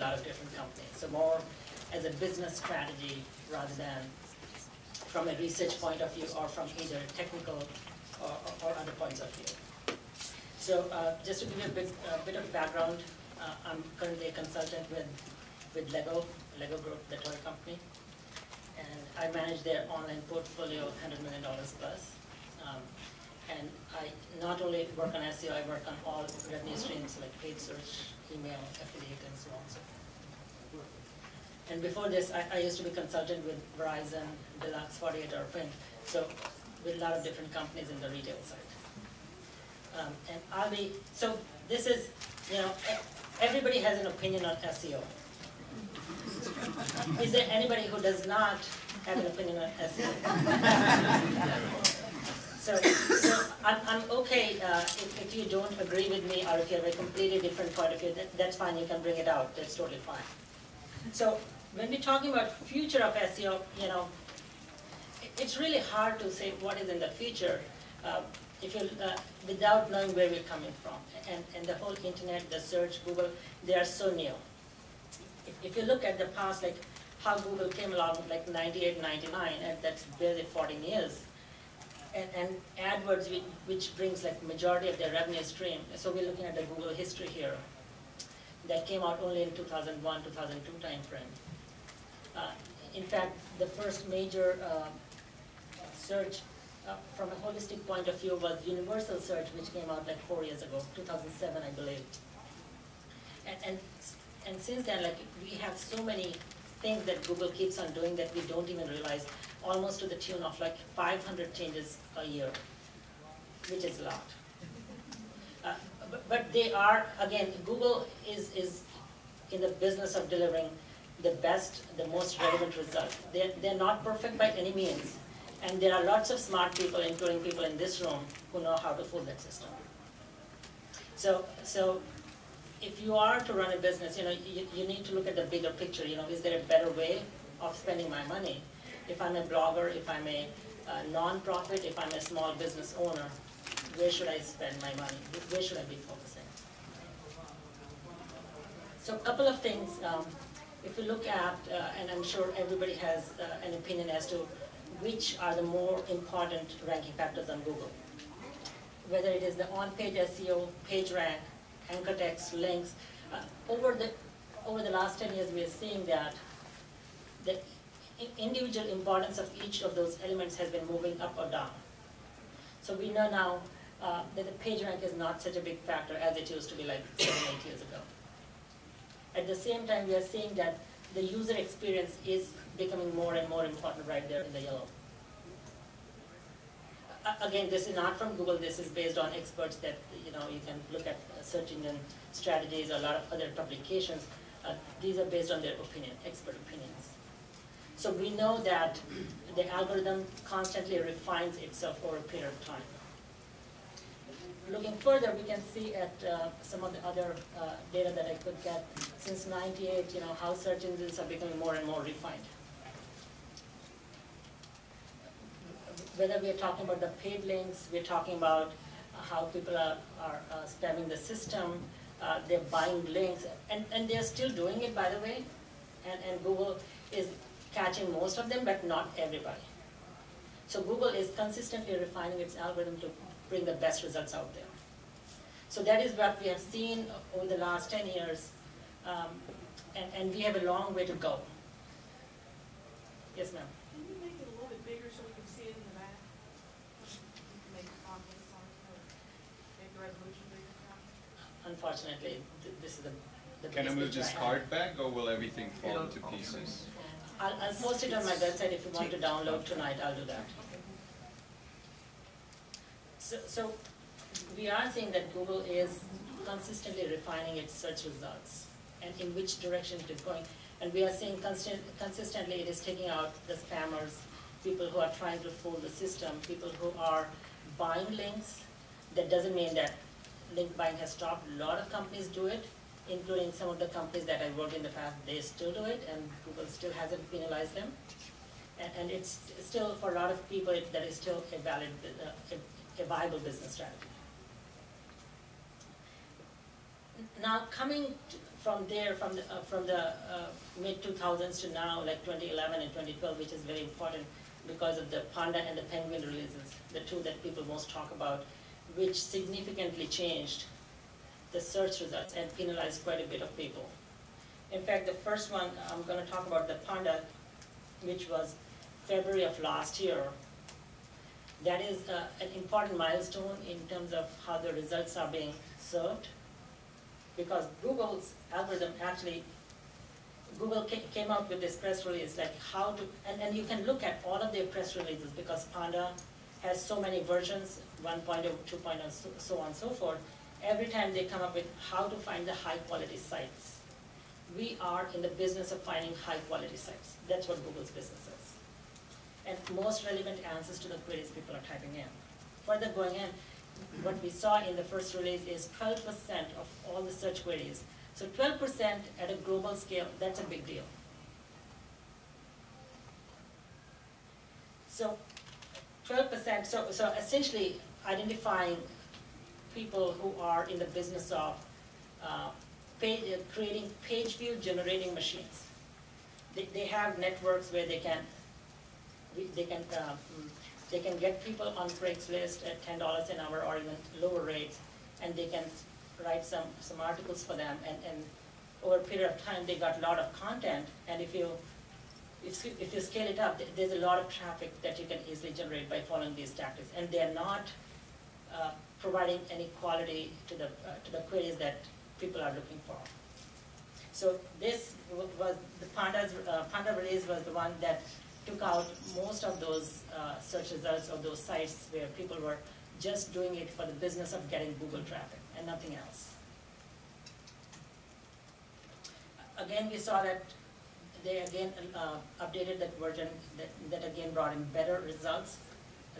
a lot of different companies. So more as a business strategy rather than from a research point of view or from either technical or other points of view. So just to give you a bit of background, I'm currently a consultant with Lego Group, the toy company. And I manage their online portfolio of $100 million plus. And I not only work on SEO, I work on all revenue streams like paid search, email, affiliate, and so on and so forth. And before this, I used to be consultant with Verizon, Deluxe 48, or Pin, so with a lot of different companies in the retail side. And I'll be, so this is, you know, everybody has an opinion on SEO. Is there anybody who does not have an opinion on SEO? So I'm okay if you don't agree with me or if you have a completely different point of view, that's fine, you can bring it out, that's totally fine. So when we're talking about future of SEO, you know, it's really hard to say what is in the future if you without knowing where we're coming from. And the whole internet, the search, Google, they are so new. If you look at the past, like how Google came along with like 98, 99, and that's barely 14 years. And AdWords, which brings like majority of their revenue stream. So we're looking at the Google history here. That came out only in 2001, 2002 timeframe. In fact, the first major search from a holistic point of view was Universal Search, which came out like 4 years ago, 2007, I believe. And since then, like we have so many things that Google keeps on doing that we don't even realize, almost to the tune of like 500 changes a year, which is a lot. But they are, again, Google is in the business of delivering the best, the most relevant results. They're not perfect by any means. And there are lots of smart people, including people in this room, who know how to fool that system. So if you are to run a business, you know, you need to look at the bigger picture. You know, is there a better way of spending my money? If I'm a blogger, if I'm a non-profit, if I'm a small business owner, where should I spend my money? Where should I be focusing? So a couple of things. If you look at, and I'm sure everybody has an opinion as to which are the more important ranking factors on Google. Whether it is the on-page SEO, PageRank, anchor text, links. Over the last 10 years, we are seeing that the individual importance of each of those elements has been moving up or down. So we know now that the page rank is not such a big factor as it used to be like 7 or 8 years ago. At the same time, we are seeing that the user experience is becoming more and more important right there in the yellow. Again, this is not from Google. This is based on experts that, you know, you can look at search engine strategies, a lot of other publications. These are based on their opinion, expert opinions. So we know that the algorithm constantly refines itself over a period of time. Looking further, we can see at some of the other data that I could get since 98, you know, how search engines are becoming more and more refined. Whether we're talking about the paid links, we're talking about how people are spamming the system, they're buying links, and they're still doing it, by the way, and Google is catching most of them, but not everybody. So Google is consistently refining its algorithm to bring the best results out there. So that is what we have seen over the last 10 years, and we have a long way to go. Yes, ma'am? Can you make it a little bit bigger so we can see it in the back? Make the comments on it, make the resolution bigger? Unfortunately, this is the Can I move this card back, or will everything fall to pieces? I'll post it on my website if you want to download tonight, I'll do that. So we are seeing that Google is consistently refining its search results and in which direction it is going. And we are seeing consistently it is taking out the spammers, people who are trying to fool the system, people who are buying links. That doesn't mean that link buying has stopped. A lot of companies do it, including some of the companies that I worked in the past. They still do it, and Google still hasn't penalized them. And it's still, for a lot of people, that is still a valid, a viable business strategy. Now coming from there, from the mid-2000s to now, like 2011 and 2012, which is very important because of the Panda and the Penguin releases, the two that people most talk about, which significantly changed the search results and penalized quite a bit of people. In fact, the first one I'm going to talk about, the Panda, which was February of last year. That is an important milestone in terms of how the results are being served, because Google's algorithm actually, Google came out with this press release, like how to, and you can look at all of their press releases because Panda has so many versions, 1.0, 2.0, so on and so forth. Every time they come up with how to find the high quality sites. We are in the business of finding high quality sites. That's what Google's business is. And most relevant answers to the queries people are typing in. Further going in, what we saw in the first release is 12% of all the search queries. So 12% at a global scale, that's a big deal. So 12%, so essentially identifying people who are in the business of creating page view generating machines. They have networks where they can get people on Craigslist at $10 an hour or even lower rates, and they can write some articles for them. And over a period of time, they got a lot of content. And if you scale it up, there's a lot of traffic that you can easily generate by following these tactics. And they're not providing any quality to the queries that people are looking for. So this was the Panda release was the one that took out most of those search results of those sites where people were just doing it for the business of getting Google traffic and nothing else. Again, we saw that they again updated that version that again brought in better results.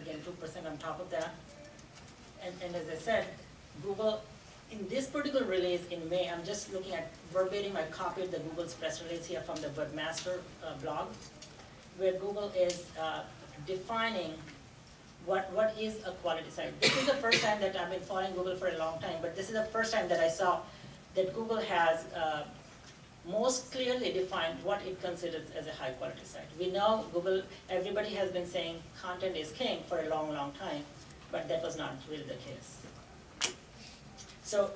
Again, 2% on top of that. And as I said, Google, in this particular release in May, I'm just looking at verbatim, I copied the Google's press release here from the Webmaster blog, where Google is defining what is a quality site. This is the first time that I've been following Google for a long time, but this is the first time that I saw that Google has most clearly defined what it considers as a high quality site. We know Google, everybody has been saying content is king for a long, long time, but that was not really the case. So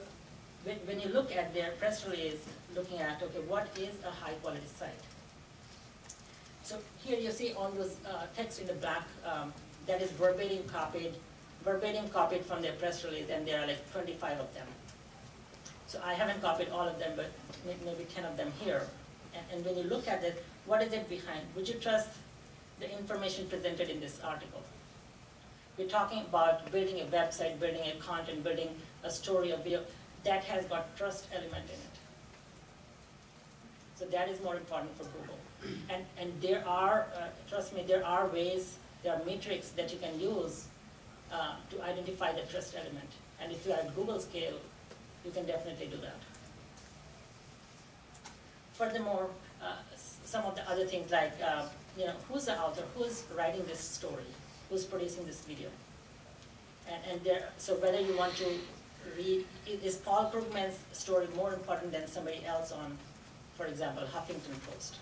when you look at their press release, looking at, okay, what is a high quality site? So here you see all those text in the back that is verbatim copied from their press release, and there are like 25 of them. So I haven't copied all of them, but maybe 10 of them here. And when you look at it, what is it behind? Would you trust the information presented in this article? We're talking about building a website, building a content, building a story, a video, that has got trust element in it. So that is more important for Google. And there are, trust me, there are ways, there are metrics that you can use to identify the trust element. And if you are at Google scale, you can definitely do that. Furthermore, some of the other things like, you know, who's the author, who's writing this story? Who's producing this video, so whether you want to read, is Paul Krugman's story more important than somebody else on, for example, Huffington Post?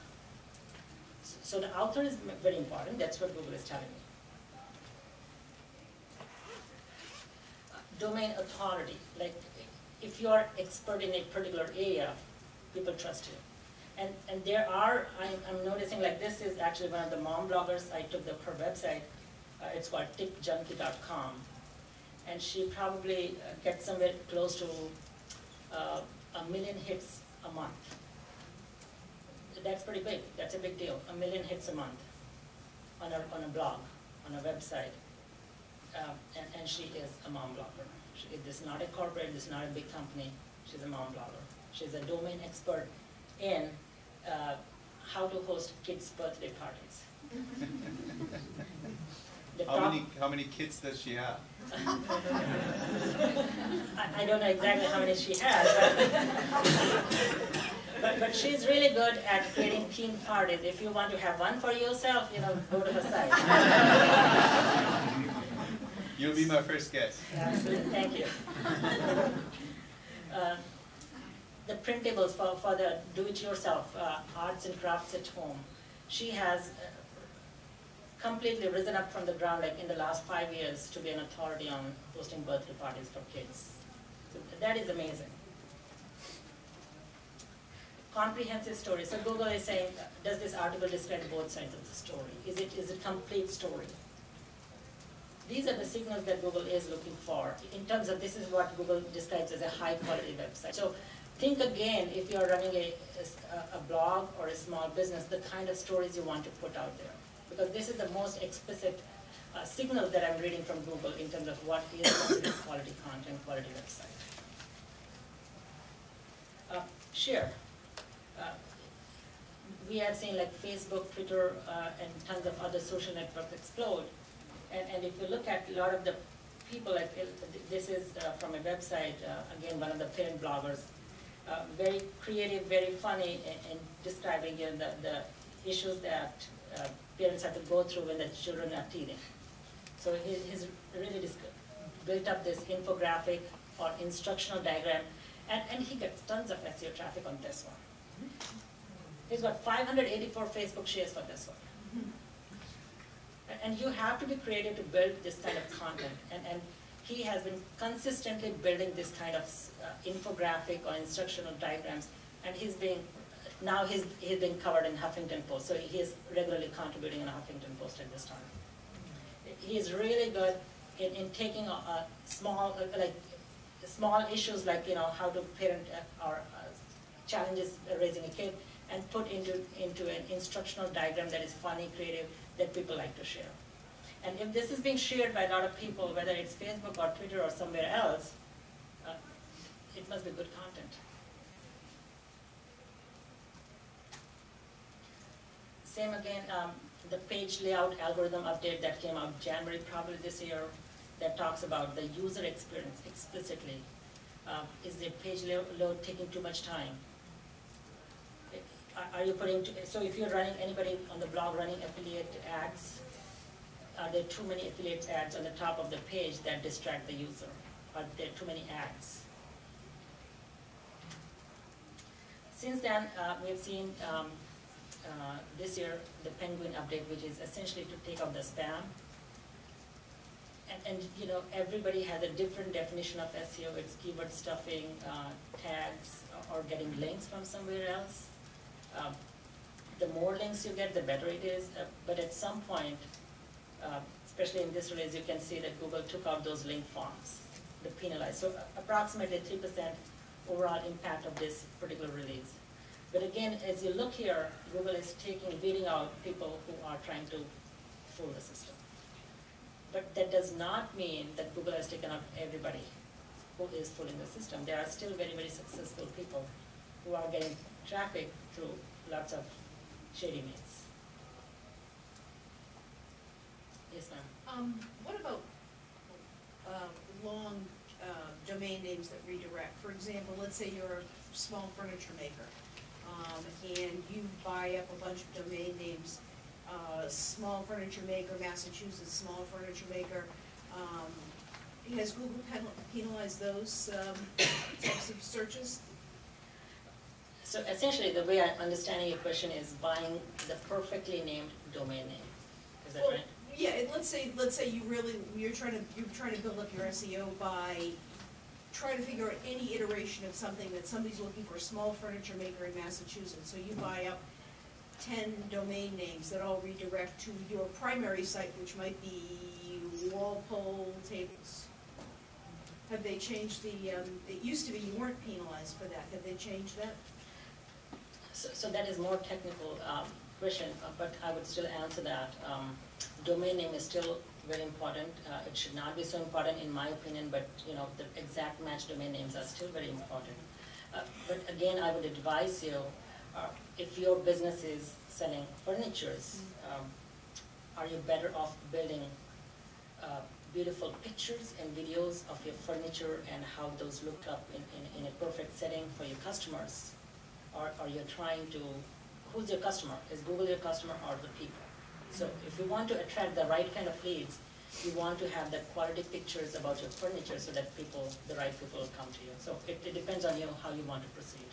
So the author is very important. That's what Google is telling me. Domain authority, like if you are expert in a particular area, people trust you. And there are, I'm noticing, like this is actually one of the mom bloggers. I took her website. It's called TipJunkie.com, and she probably gets somewhere close to 1 million hits a month. That's pretty big. That's a big deal. 1 million hits a month on a blog, on a website, and she is a mom blogger. This is not a corporate. This is not a big company. She's a mom blogger. She's a domain expert in how to host kids' birthday parties. How many kids does she have? I don't know exactly how many she has, but she's really good at creating theme parties. If you want to have one for yourself, you know, go to her site. You'll be my first guest. Absolutely, thank you. printables for the do-it-yourself arts and crafts at home. She has completely risen up from the ground, like in the last 5 years, to be an authority on hosting birthday parties for kids. So that is amazing. Comprehensive story. So Google is saying, does this article describe both sides of the story? Is it a complete story? These are the signals that Google is looking for in terms of this is what Google describes as a high-quality website. So think again, if you're running a blog or a small business, the kind of stories you want to put out there. Because this is the most explicit signal that I'm reading from Google in terms of what is considered quality content, quality website. Share. We have seen like Facebook, Twitter, and tons of other social networks explode. And if you look at a lot of the people, like, this is from a website, again, one of the parent bloggers, very creative, very funny in describing the issues that parents have to go through when their children are teething. So he's really built up this infographic or instructional diagram, and he gets tons of SEO traffic on this one. He's got 584 Facebook shares for this one. And you have to be creative to build this kind of content. And he has been consistently building this kind of infographic or instructional diagrams. And he's being, now he's being covered in Huffington Post. So he is regularly contributing in Huffington Post at this time. He is really good in taking a small, like, small issues like, you know, how to parent or challenges raising a kid and put into an instructional diagram that is funny, creative, that people like to share. And if this is being shared by a lot of people, whether it's Facebook or Twitter or somewhere else, it must be good content. Same again, the page layout algorithm update that came out January probably this year that talks about the user experience explicitly. Is the page layout taking too much time? Are you putting, so if you're running, anybody on the blog running affiliate ads, are there too many affiliate ads on the top of the page that distract the user? Are there too many ads? Since then, we've seen this year the Penguin update, which is essentially to take out the spam. And you know, everybody has a different definition of SEO. It's keyword stuffing, tags, or getting links from somewhere else. The more links you get, the better it is. But at some point, especially in this release, you can see that Google took out those link forms, the penalized. So approximately 3% overall impact of this particular release. But again, as you look here, Google is weeding out people who are trying to fool the system. But that does not mean that Google has taken out everybody who is fooling the system. There are still very, very successful people who are getting traffic through lots of shady means. Yes, ma'am. What about long domain names that redirect? For example, let's say you're a small furniture maker and you buy up a bunch of domain names, small furniture maker, Massachusetts, small furniture maker. Has Google penalized those types of searches? So essentially, the way I'm understanding your question is buying the perfectly named domain name. Is that right? Yeah. And let's say you really you're trying to build up your SEO by trying to figure out any iteration of something that somebody's looking for. Small furniture maker in Massachusetts. So you buy up 10 domain names that all redirect to your primary site, which might be Walpole Tables. Have they changed the? It used to be you weren't penalized for that. Have they changed that? So that is more technical question, but I would still answer that. Domain name is still very important. It should not be so important, in my opinion, but you know the exact match domain names are still very important. But again, I would advise you, if your business is selling furnitures, are you better off building beautiful pictures and videos of your furniture and how those look up in a perfect setting for your customers? Or you're trying to, who's your customer? Is Google your customer or the people? So if you want to attract the right kind of leads, you want to have the quality pictures about your furniture so that people, the right people will come to you. So it depends on you how you want to proceed.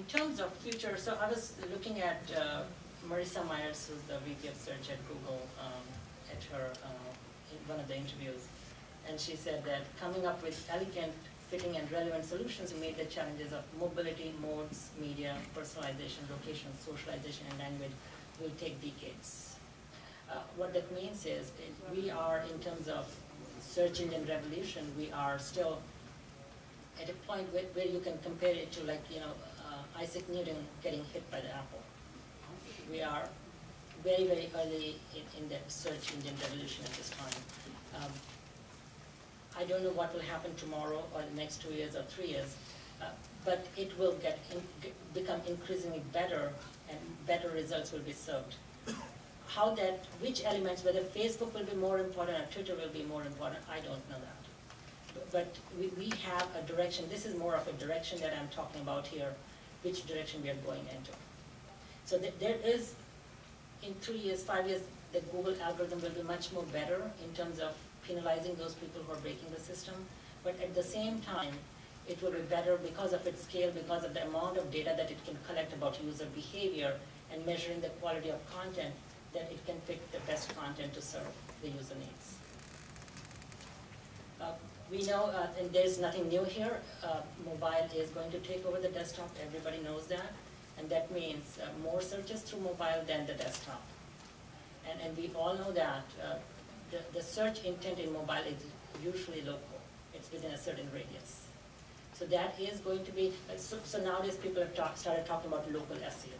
in terms of future, so I was looking at Marissa Myers, who's the VP of Search at Google, at her in one of the interviews, and she said that coming up with elegant, fitting, and relevant solutions to meet the challenges of mobility, modes, media, personalization, location, socialization, and language will take decades. What that means is we are, in terms of search engine revolution, we are still at a point where you can compare it to, like, you know, Isaac Newton getting hit by the apple. We are very, very early in the search engine revolution at this time. I don't know what will happen tomorrow or the next 2 years or 3 years, but it will become increasingly better, and better results will be served. How that, which elements, whether Facebook will be more important or Twitter will be more important, I don't know that. But we have a direction. This is more of a direction that I'm talking about here, which direction we are going into. So there is, in 3 years, 5 years, the Google algorithm will be much more better in terms of penalizing those people who are breaking the system. But at the same time, it will be better because of its scale, because of the amount of data that it can collect about user behavior and measuring the quality of content, that it can pick the best content to serve the user needs. We know, and there's nothing new here, mobile is going to take over the desktop, everybody knows that, and that means more searches through mobile than the desktop. And we all know that the search intent in mobile is usually local, it's within a certain radius. So that is going to be, so nowadays people have started talking about local SEO.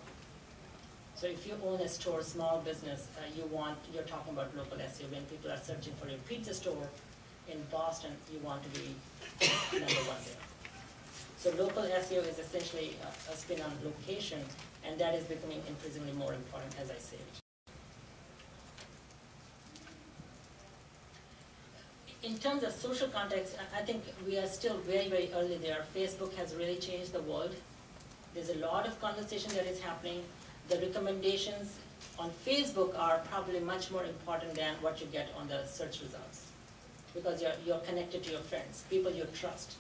So if you own a store, small business, you're talking about local SEO. When people are searching for your pizza store in Boston, you want to be number one there. So local SEO is essentially a spin on location, and that is becoming increasingly more important, as I said. In terms of social context, I think we are still very, very early there. Facebook has really changed the world. There's a lot of conversation that is happening. The recommendations on Facebook are probably much more important than what you get on the search results, because you're connected to your friends, people you trust.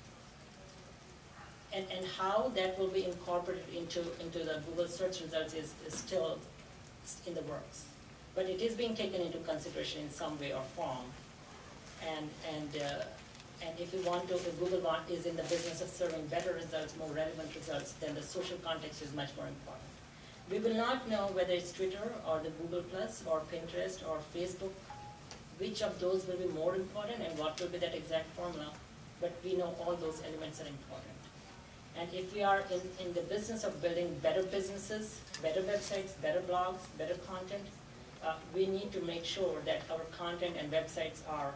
And how that will be incorporated into the Google search results is still in the works. But it is being taken into consideration in some way or form. And if you want to, if Google is in the business of serving better results, more relevant results, then the social context is much more important. We will not know whether it's Twitter or the Google Plus or Pinterest or Facebook, which of those will be more important and what will be that exact formula, but we know all those elements are important. And if we are in the business of building better businesses, better websites, better blogs, better content, we need to make sure that our content and websites are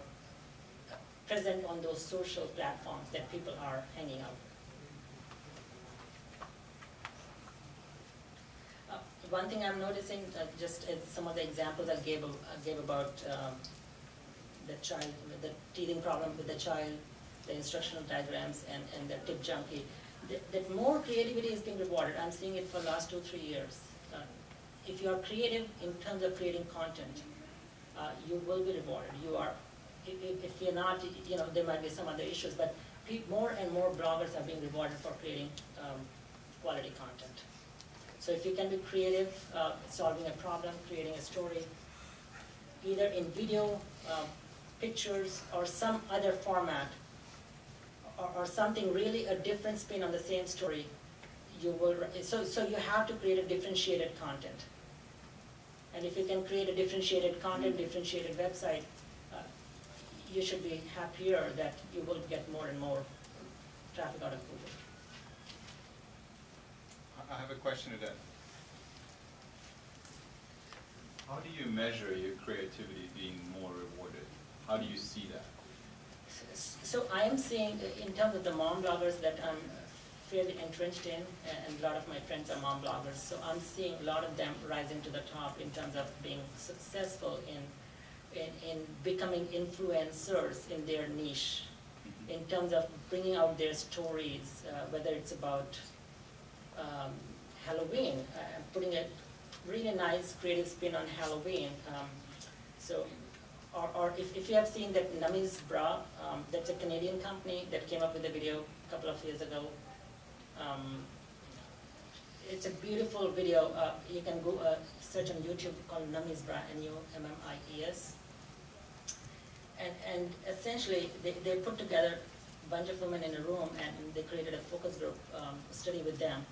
present on those social platforms that people are hanging out with. One thing I'm noticing, just as some of the examples I gave about the child, the teething problem with the child, the instructional diagrams, and the tip junkie, that more creativity is being rewarded. I'm seeing it for the last 2-3 years. If you are creative in terms of creating content, you will be rewarded. You are, if you're not, you know, there might be some other issues, but more and more bloggers are being rewarded for creating quality content. So if you can be creative, solving a problem, creating a story, either in video, pictures, or some other format, or something really a different spin on the same story, you will. So you have to create a differentiated content. And if you can create a differentiated content, differentiated website, you should be happier that you will get more and more traffic out of Google. I have a question today. How do you measure your creativity being more rewarded? How do you see that? So I am seeing, in terms of the mom bloggers that I'm fairly entrenched in, and a lot of my friends are mom bloggers, so I'm seeing a lot of them rising to the top in terms of being successful in becoming influencers in their niche, in terms of bringing out their stories, whether it's about Halloween, putting a really nice creative spin on Halloween. Or if you have seen that Nummies Bra, that's a Canadian company that came up with a video a couple of years ago. It's a beautiful video. You can go search on YouTube called Nummies Bra, N-U-M-M-I-E-S. And essentially, they put together a bunch of women in a room, and they created a focus group study with them.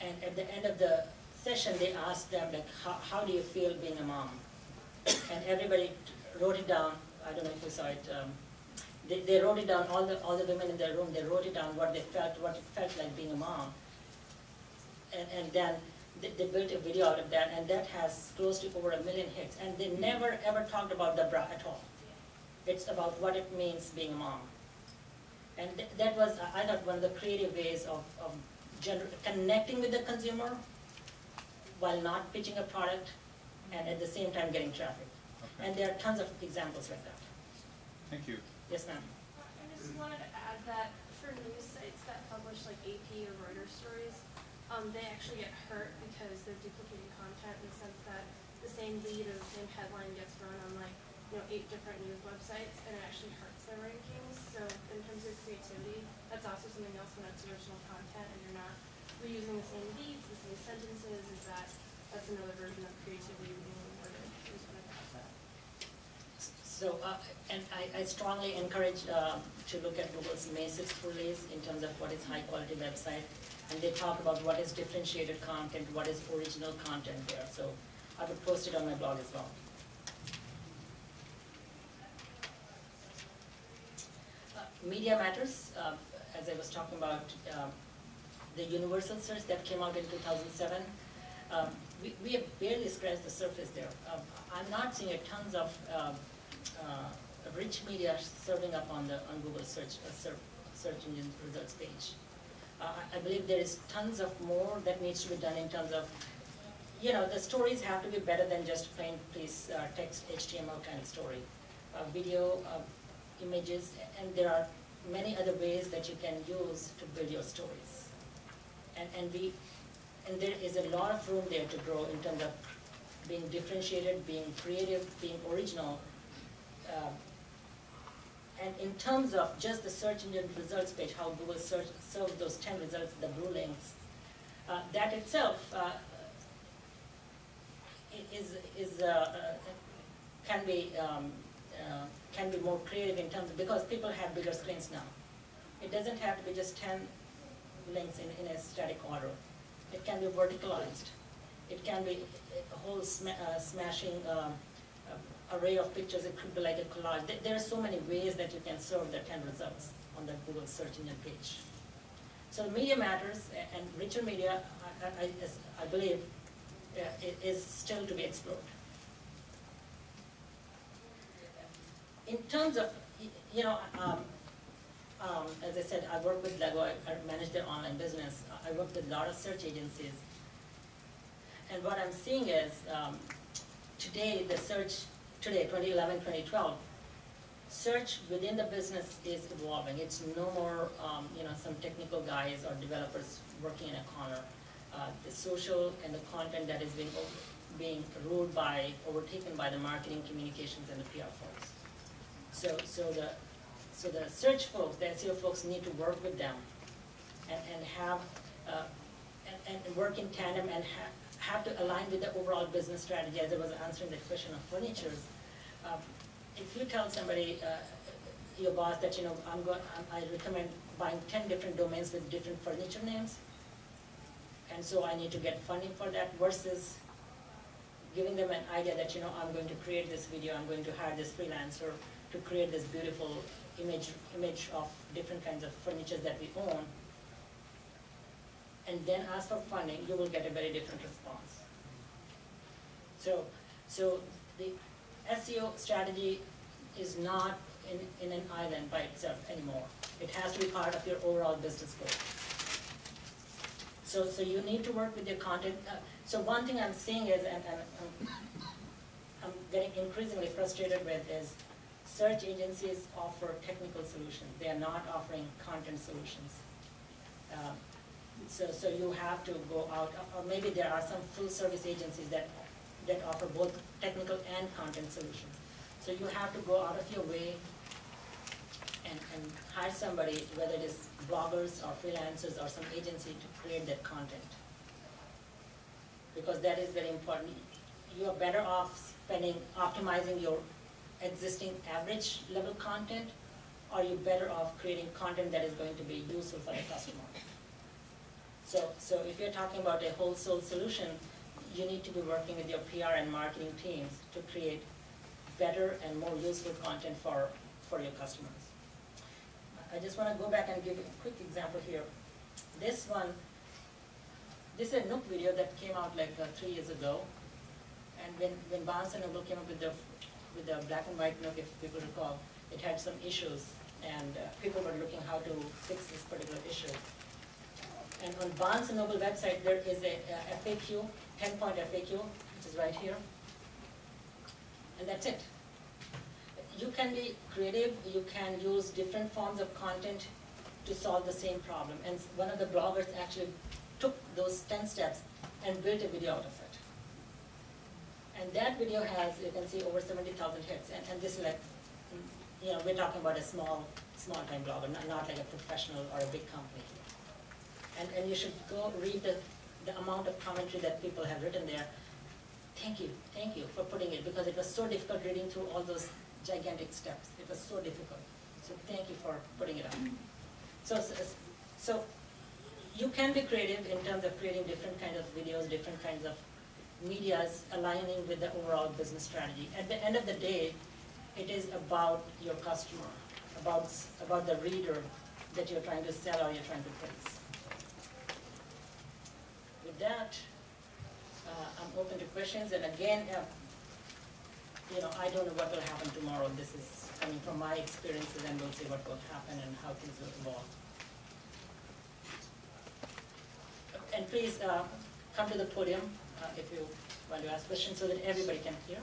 And at the end of the session, they asked them, like, how do you feel being a mom? And everybody wrote it down. I don't know if you saw it. They wrote it down, all the women in their room, they wrote it down what they felt, what it felt like being a mom. And then they built a video out of that, and that has close to over 1 million hits. And they never ever talked about the bra at all. It's about what it means being a mom. And that was, I thought, one of the creative ways of connecting with the consumer while not pitching a product and at the same time getting traffic. Okay. And there are tons of examples like that. Thank you. Yes, ma'am. I just wanted to add that for news sites that publish like AP or Reuters stories, they actually get hurt because they're duplicating content in the sense that the same lead or the same headline gets run on like 8 different news websites, and it actually hurts their rankings. So in terms of creativity, that's also something else when it's original content and you're not reusing the same leads, the same sentences. That's another version of creativity being rewarded. I just wanted to add that. So, and I strongly encourage to look at Google's May 6th release in terms of what is high-quality website. And they talk about what is differentiated content, what is original content there. So I would post it on my blog as well. Media matters, as I was talking about the Universal Search that came out in 2007. We have barely scratched the surface there. I'm not seeing tons of rich media serving up on Google search, search engine results page. I believe there is tons of more that needs to be done in terms of, the stories have to be better than just plain text HTML kind of story. Video, images, and there are many other ways that you can use to build your stories. And there is a lot of room there to grow in terms of being differentiated, being creative, being original. And in terms of just the search engine results page, how Google search serves those 10 results, the blue links, that itself can be more creative in terms of, because people have bigger screens now. It doesn't have to be just 10 links in a static order. It can be verticalized. It can be a whole smashing array of pictures. It could be like a collage. There are so many ways that you can serve the 10 results on the Google search engine page. So media matters, and richer media, I believe, it is still to be explored. In terms of, as I said, I work with Lego. I manage their online business. I work with a lot of search agencies. And what I'm seeing is, today, the search, 2011, 2012, search within the business is evolving. It's no more, some technical guys or developers working in a corner. The social and the content that is being ruled by, overtaken by the marketing, communications, and the PR folks. So the search folks, the SEO folks, need to work with them, and work in tandem, and have to align with the overall business strategy. As I was answering the question of furniture, if you tell somebody, your boss, that I recommend buying 10 different domains with different furniture names, and so I need to get funding for that, versus giving them an idea that I'm going to create this video, I'm going to hire this freelancer to create this beautiful image of different kinds of furniture that we own, and then ask for funding, you will get a very different response. So the SEO strategy is not in an island by itself anymore. It has to be part of your overall business goal. So you need to work with your content. So one thing I'm seeing is, and I'm getting increasingly frustrated with, is search agencies offer technical solutions. They are not offering content solutions. So you have to go out, or maybe there are some full-service agencies that offer both technical and content solutions. So you have to go out of your way and hire somebody, whether it is bloggers or freelancers or some agency, to create that content. because that is very important. You are better off spending optimizing your existing average level content, or you're better off creating content that is going to be useful for the customer. So if you're talking about a wholesale solution, you need to be working with your PR and marketing teams to create better and more useful content for your customers. I just want to go back and give a quick example here. This is a Nook video that came out like 3 years ago. And when Barnes & Noble came up with the black and white Nook, if people recall, it had some issues, and people were looking how to fix this particular issue. And on Barnes & Noble website, there is a FAQ, 10-point FAQ, which is right here. And that's it. You can be creative. You can use different forms of content to solve the same problem. And one of the bloggers actually took those 10 steps and built a video out of it. And that video has, you can see, over 70,000 hits. And this is like, you know, we're talking about a small-time blogger, not like a professional or a big company. And you should go read the amount of commentary that people have written there. Thank you for putting it, because it was so difficult reading through all those gigantic steps. It was so difficult. So thank you for putting it up. So you can be creative in terms of creating different kinds of videos, different kinds of medias, aligning with the overall business strategy. At the end of the day, it is about your customer, about the reader that you're trying to sell or you're trying to praise. With that, I'm open to questions. And again, you know, I don't know what will happen tomorrow. This is coming from my experiences, and we'll see what will happen and how things will evolve. And please come to the podium if you want to ask questions, so that everybody can hear.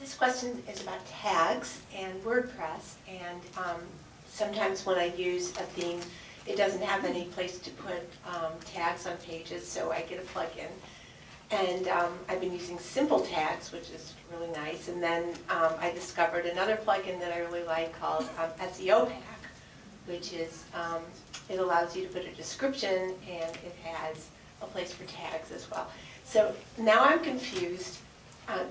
This question is about tags and WordPress, and sometimes when I use a theme, it doesn't have any place to put tags on pages, so I get a plugin. And I've been using simple tags, which is really nice. And then I discovered another plugin that I really like called SEO Pack, which is it allows you to put a description, and it has a place for tags as well. So now I'm confused.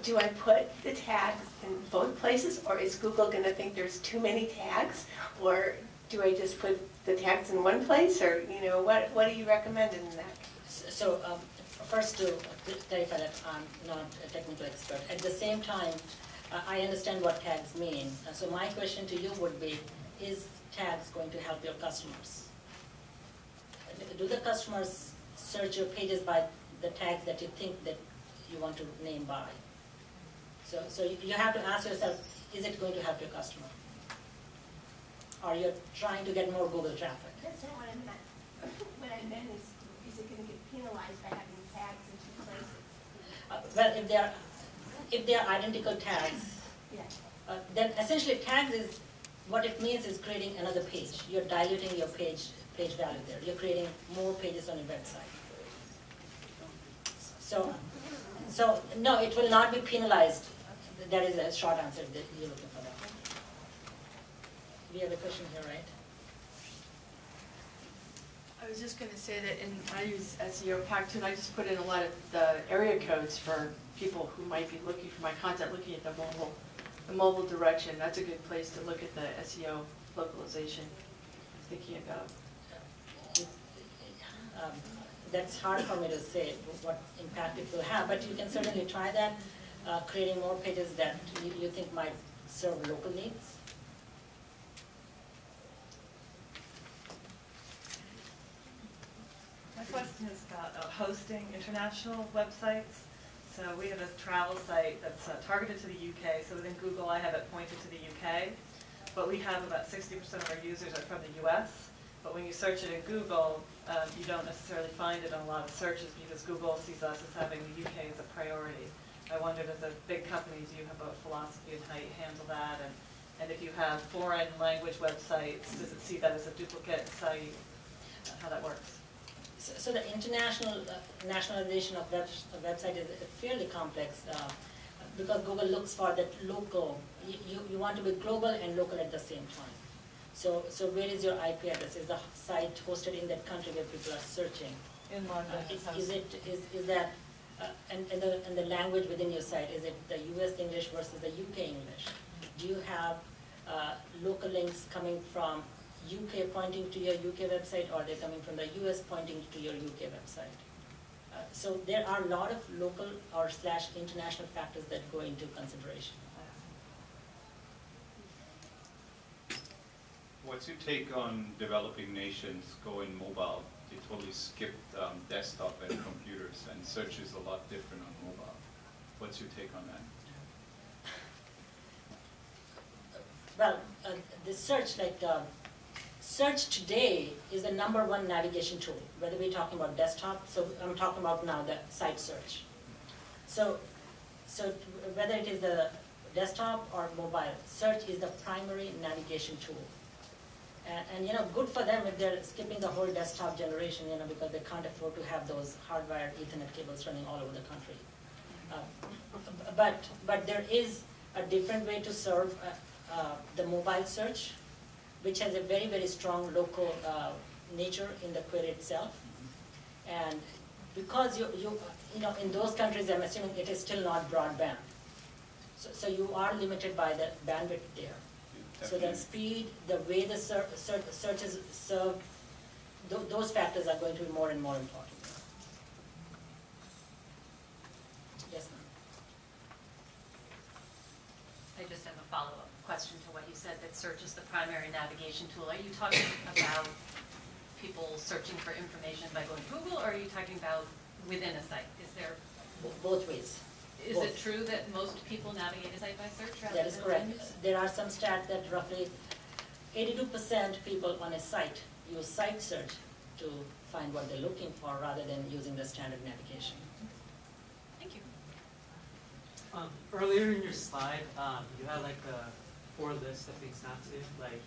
Do I put the tags in both places, or is Google going to think there's too many tags, or do I just put the tags in one place, or you know, what do you recommend in that? So first, to clarify that I'm not a technical expert. At the same time, I understand what tags mean. So my question to you would be: is tags going to help your customers? Do the customers search your pages by the tags that you think that you want to name by? So you have to ask yourself: is it going to help your customer? Or you're trying to get more Google traffic? That's not what I meant. What I meant is it going to get penalized by having tags in two places? Well, if they are identical tags, yeah. Then essentially tags is, what it means is creating another page. You're diluting your page value there. You're creating more pages on your website. So no, it will not be penalized. That is a short answer that you're looking for. We have a question here, right? I was just going to say that I use SEO Pack too, and I just put in a lot of the area codes for people who might be looking for my content, looking at the mobile direction. That's a good place to look at the SEO localization. Thinking about that's hard for me to say what impact it will have, but you can certainly try that, creating more pages that you think might serve local needs. My question is about hosting international websites. So we have a travel site that's targeted to the UK. So within Google, I have it pointed to the UK. But we have about 60% of our users are from the US. But when you search it in Google, you don't necessarily find it on a lot of searches because Google sees us as having the UK as a priority. I wondered, as a big company, do you have a philosophy on how you handle that? And if you have foreign language websites, does it see that as a duplicate site? How that works? So the international nationalization of website is fairly complex because Google looks for that local. You want to be global and local at the same time. So where is your IP address? Is the site hosted in that country where people are searching? In London. And the language within your site, is it the US English versus the UK English? Do you have local links coming from UK pointing to your UK website, or are they coming from the US pointing to your UK website? So there are a lot of local or / international factors that go into consideration. What's your take on developing nations going mobile? They totally skipped desktop and computers, and search is a lot different on mobile. What's your take on that? Well, the search, search today is the #1 navigation tool, whether we're talking about desktop. So I'm talking about now the site search. So whether it is the desktop or mobile, search is the primary navigation tool. And you know, good for them if they're skipping the whole desktop generation, you know, because they can't afford to have those hardwired Ethernet cables running all over the country. But there is a different way to serve the mobile search, which has a very, very strong local nature in the query itself. And because you know, in those countries, I'm assuming it is still not broadband. So you are limited by the bandwidth there. So the speed, the way the search is served, those factors are going to be more and more important. Yes, ma'am. I just have a follow-up question to what you said, that search is the primary navigation tool. Are you talking about people searching for information by going to Google, or are you talking about within a site? Is there both ways? Is it true that most people navigate a site by search rather than? That is correct. There are some stats that roughly 82% people on a site use site search to find what they're looking for rather than using the standard navigation. Thank you. Earlier in your slide, you had like the 4 lists of things not to, like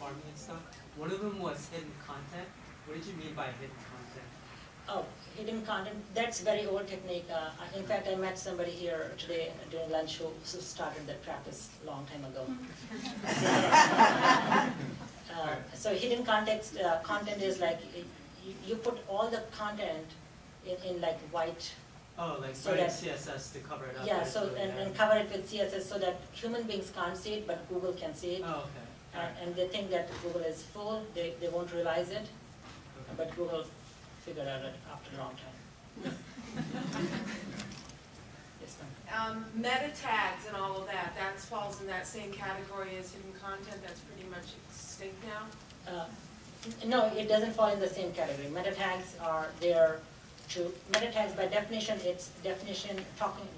farming and stuff. One of them was hidden content. What did you mean by hidden content? Oh, hidden content, that's a very old technique. In fact, I met somebody here today during lunch who started that practice a long time ago. So hidden content is like, you put all the content in like white. Oh, like so that, CSS to cover it up. Yeah, so and cover it with CSS so that human beings can't see it, but Google can see it. Oh, okay. And they think that Google is full, they won't realize it, okay. But Google figured out it after a long time. Yes, ma'am. Meta tags and all of that falls in that same category as hidden content. That's pretty much extinct now? No, it doesn't fall in the same category. Meta tags are there to, meta tags by definition, it's definition,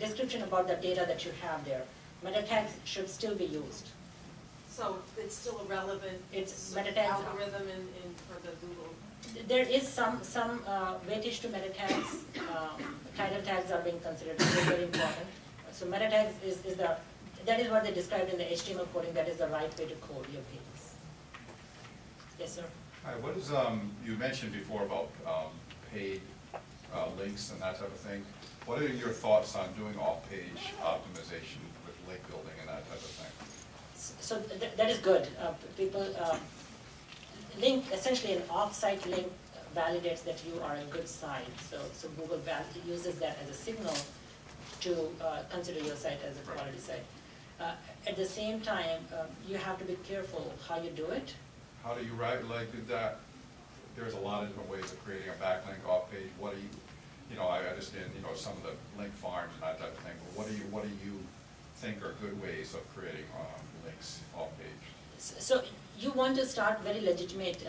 description about the data that you have there. Meta tags should still be used. So it's still irrelevant. It's meta tags algorithm in for the Google. There is some weightage to meta tags. Title tags are being considered very important. So meta tags is what they described in the HTML coding. That is the right way to code your pages. Yes, sir. Hi. What is you mentioned before about paid links and that type of thing? What are your thoughts on doing off-page optimization with link building and that type of thing? So that is good. People. Link, essentially an off-site link validates that you are a good site. So Google uses that as a signal to consider your site as a quality site. At the same time, you have to be careful how you do it. How do you write like that? There's a lot of different ways of creating a backlink off-page. What do you, I understand, some of the link farms and that type of thing. But what do you think are good ways of creating links off-page? So you want to start very legitimate.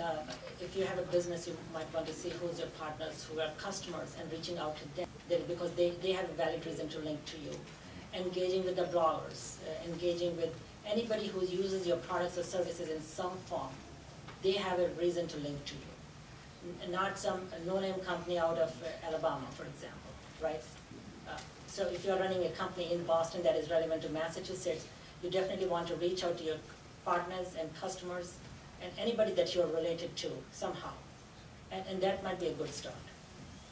If you have a business, you might want to see who's your partners, who are customers, and reaching out to them because they have a valid reason to link to you. Engaging with the bloggers, engaging with anybody who uses your products or services in some form. They have a reason to link to you. Not some no-name company out of Alabama, for example, right? So if you're running a company in Boston that is relevant to Massachusetts, you definitely want to reach out to your partners and customers and anybody that you're related to somehow. And that might be a good start.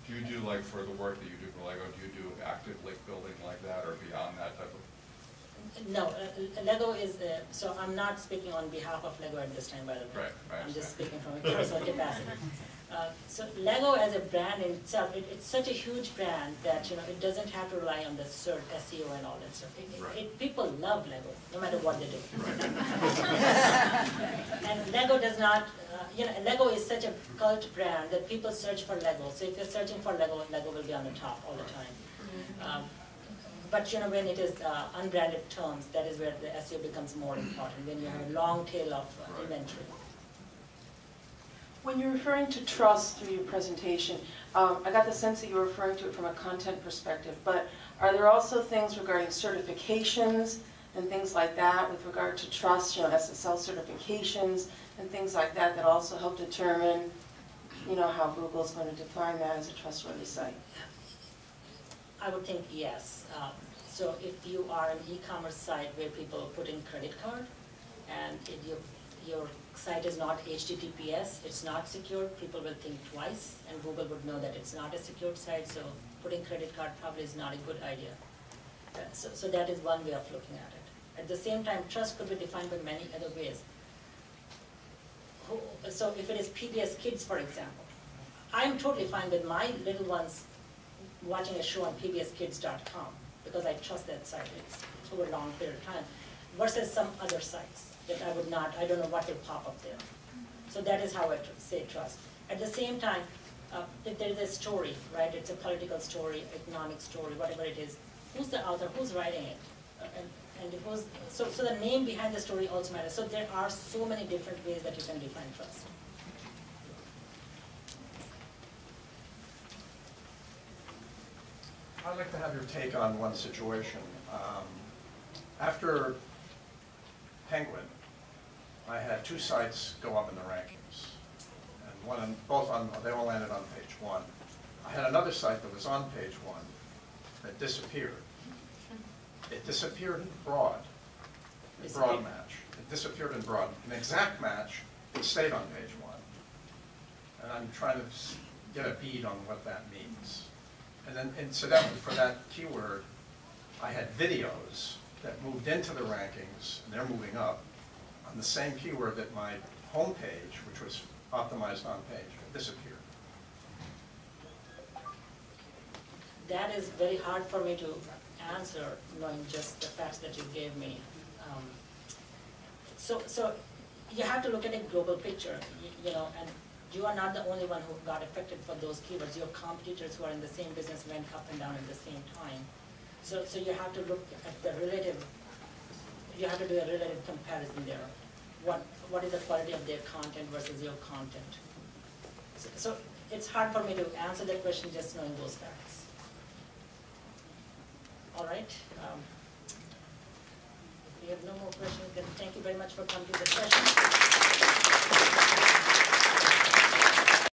Do you do, like, for the work that you do for LEGO, do you do active link building like that or beyond that type of? No, Lego is the, so I'm not speaking on behalf of Lego at this time, by the way. Right, I'm just speaking from a personal capacity. So Lego as a brand in itself, it's such a huge brand that it doesn't have to rely on the search, SEO and all that stuff. People love Lego, no matter what they do. Right. And Lego does not, Lego is such a cult brand that people search for Lego. So if you're searching for Lego, Lego will be on the top all the time. But when it is unbranded terms, that is where the SEO becomes more important, when you have a long tail of inventory. When you're referring to trust through your presentation, I got the sense that you were referring to it from a content perspective, but are there also things regarding certifications and things like that with regard to trust, SSL certifications and things like that that also help determine, how Google's going to define that as a trustworthy site? I would think yes. So if you are an e-commerce site where people put in credit card and your site is not HTTPS, it's not secure, people will think twice and Google would know that it's not a secured site, so putting credit card probably is not a good idea. So that is one way of looking at it. At the same time, trust could be defined by many other ways. So if it is PBS Kids, for example, I'm totally fine with my little ones watching a show on PBSKids.com because I trust that site. It's over a long period of time versus some other sites that I would not, I don't know what will pop up there. So that is how I say trust. At the same time, if there is a story, right, it's a political story, economic story, whatever it is, who's the author, who's writing it? And who's, so the name behind the story also matters. So there are so many different ways that you can define trust. I'd like to have your take on one situation. After Penguin, I had two sites go up in the rankings, and they all landed on page one. I had another site that was on page one that disappeared. It disappeared in broad match. It disappeared in broad. In exact match, it stayed on page one, and I'm trying to get a bead on what that means. And then incidentally, for that keyword, I had videos that moved into the rankings, and they're moving up, on the same keyword that my homepage, which was optimized on page, disappeared. That is very hard for me to answer, knowing just the facts that you gave me. So you have to look at a global picture, and you are not the only one who got affected for those keywords. Your competitors who are in the same business went up and down at the same time. So you have to look at the relative, you have to do a relative comparison there. What is the quality of their content versus your content? So it's hard for me to answer that question just knowing those facts. All right. We have no more questions. Thank you very much for coming to the session.